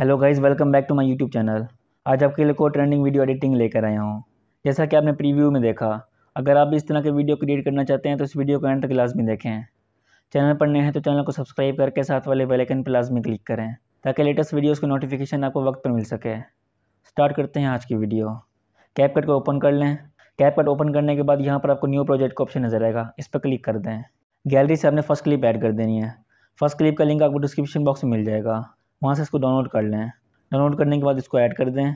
Hello guys, welcome back to my YouTube channel. आज आपके लिए कोई ट्रेंडिंग वीडियो एडिटिंग लेकर आया हूँ। जैसा कि आपने प्रीव्यू में देखा, अगर आप इस तरह के वीडियो क्रिएट करना चाहते हैं तो इस वीडियो को एंड तक लाजमी देखें। चैनल पर नए हैं तो चैनल को सब्सक्राइब करके साथ वाले बेल आइकन पर लाजमी क्लिक करें ताकि लेटेस्ट वीडियोज़ की नोटिफिकेशन आपको वक्त पर मिल सके। स्टार्ट करते हैं आज की वीडियो। कैपकट को ओपन कर लें। कैपकट ओपन करने के बाद यहाँ पर आपको न्यू प्रोजेक्ट का ऑप्शन नजर आएगा, इस पर क्लिक कर दें। गैलरी से आपने फर्स्ट क्लिप ऐड कर देनी है। फर्स्ट क्लिप का लिंक आपको डिस्क्रिप्शन बॉक्स में मिल जाएगा, वहाँ से इसको डाउनलोड कर लें। डाउनलोड करने के बाद इसको ऐड कर दें।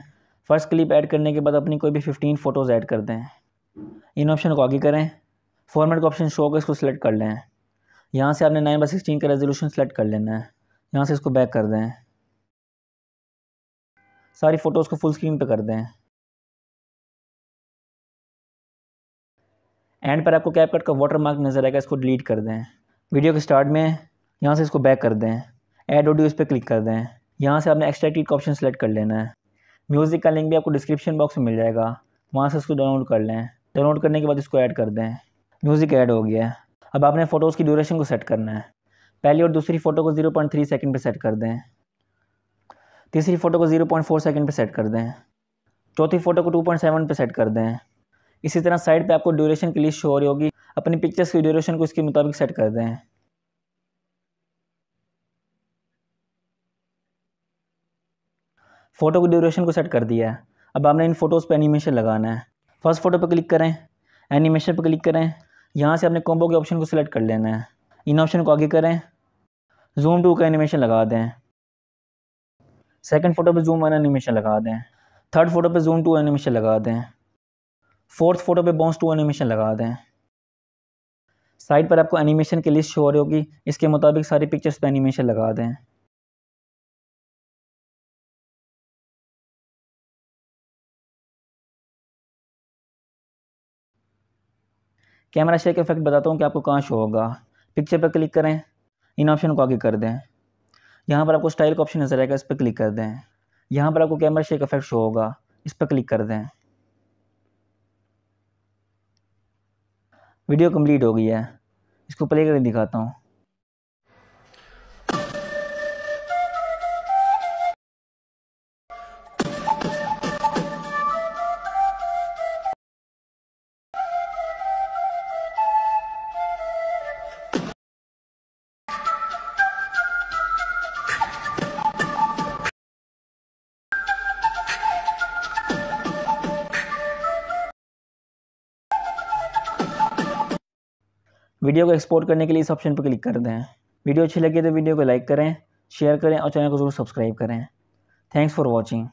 फर्स्ट क्लिप ऐड करने के बाद अपनी कोई भी 15 फ़ोटोज़ ऐड कर दें। इन ऑप्शन को आगे करें। फॉर्मेट का ऑप्शन शो का, इसको सिलेक्ट कर लें। यहाँ से आपने 9x16 का रेजोल्यूशन सिलेक्ट कर लेना है। यहाँ से इसको बैक कर दें। सारी फ़ोटोज़ को फुल स्क्रीन पर कर दें। एंड पर आपको कैपकट का वाटरमार्क नज़र आएगा, इसको डिलीट कर दें। वीडियो के स्टार्ट में यहाँ से इसको बैक कर दें। ऐड ऑडियो, इस पर क्लिक कर दें। यहाँ से आपने एक्सट्रैक्टेड का ऑप्शन सेलेक्ट कर लेना है। म्यूज़िक का लिंक भी आपको डिस्क्रिप्शन बॉक्स में मिल जाएगा, वहाँ से इसको डाउनलोड कर लें। डाउनलोड करने के बाद इसको ऐड कर दें। म्यूज़िक ऐड हो गया है। अब आपने फ़ोटोज़ की ड्यूरेशन को सेट करना है। पहली और दूसरी फ़ोटो को 0.3 सेकेंड पर सेट कर दें। तीसरी फ़ोटो को 0.4 सेकेंड पर सेट कर दें। चौथी फ़ोटो को 2.7 पर सेट कर दें। इसी तरह साइड पर आपको ड्यूरेशन की लिस्ट शो हो रही होगी, अपनी पिक्चर्स की ड्यूरेशन को इसके मुताबिक सेट कर दें। फ़ोटो की ड्यूरेशन को सेट कर दिया है। अब आपने इन फ़ोटोज़ पे एनिमेशन लगाना है। फर्स्ट फ़ोटो पे क्लिक करें, एनिमेशन पे क्लिक करें। यहाँ से आपने कॉम्बो के ऑप्शन को सिलेक्ट कर लेना है। इन ऑप्शन को आगे करें। जूम टू का एनिमेशन लगा दें। सेकंड फ़ोटो पे जूम 1 एनिमेशन लगा दें। थर्ड फ़ोटो पे जूम 2 एनिमेशन लगा दें। फोर्थ फ़ोटो पे बाउंस 2 एनिमेशन लगा दें। साइड पर आपको एनिमेशन की लिस्ट शो हो रही होगी, इसके मुताबिक सारी पिक्चर्स पर एनिमेशन लगा दें। कैमरा शेक इफेक्ट बताता हूँ कि आपको कहाँ शो होगा। पिक्चर पर क्लिक करें, इन ऑप्शन को आगे कर दें। यहाँ पर आपको स्टाइल का ऑप्शन नजर आएगा, इस पर क्लिक कर दें। यहाँ पर आपको कैमरा शेक इफेक्ट शो होगा, इस पर क्लिक कर दें। वीडियो कंप्लीट हो गई है, इसको प्ले करके दिखाता हूँ। वीडियो को एक्सपोर्ट करने के लिए इस ऑप्शन पर क्लिक कर दें। वीडियो अच्छी लगी तो वीडियो को लाइक करें, शेयर करें और चैनल को ज़रूर सब्सक्राइब करें। Thanks for watching.